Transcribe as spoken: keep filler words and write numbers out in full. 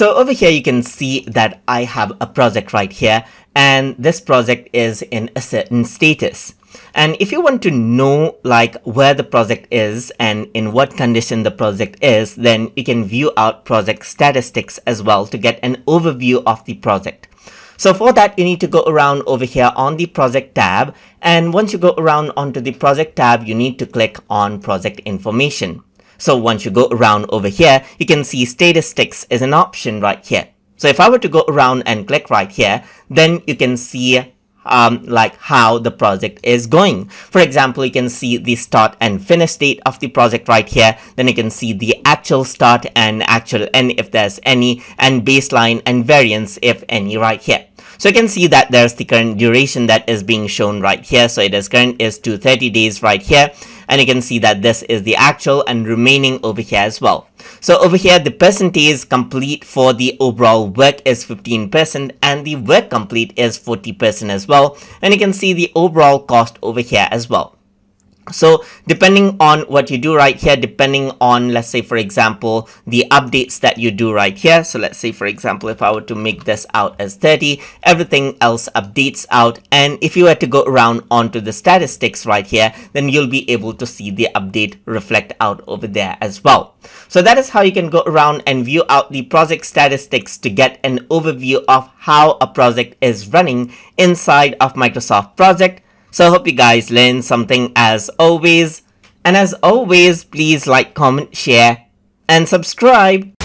So over here, you can see that I have a project right here, and this project is in a certain status. And if you want to know like where the project is and in what condition the project is, then you can view out project statistics as well to get an overview of the project. So for that, you need to go around over here on the project tab. And once you go around onto the project tab, you need to click on project information. So once you go around over here, you can see statistics is an option right here. So if I were to go around and click right here, then you can see um, like how the project is going. For example, you can see the start and finish date of the project right here. Then you can see the actual start and actual end if there's any, and baseline and variance if any right here. So you can see that there's the current duration that is being shown right here. So it is current is two hundred thirty days right here. And you can see that this is the actual and remaining over here as well. So over here, the percentage complete for the overall work is fifteen percent and the work complete is forty percent as well. And you can see the overall cost over here as well. So depending on what you do right here, depending on, let's say, for example, the updates that you do right here. So let's say, for example, if I were to make this out as thirty, everything else updates out. And if you were to go around onto the statistics right here, then you'll be able to see the update reflect out over there as well. So that is how you can go around and view out the project statistics to get an overview of how a project is running inside of Microsoft Project. So I hope you guys learned something as always. And as always, please like, comment, share, and subscribe.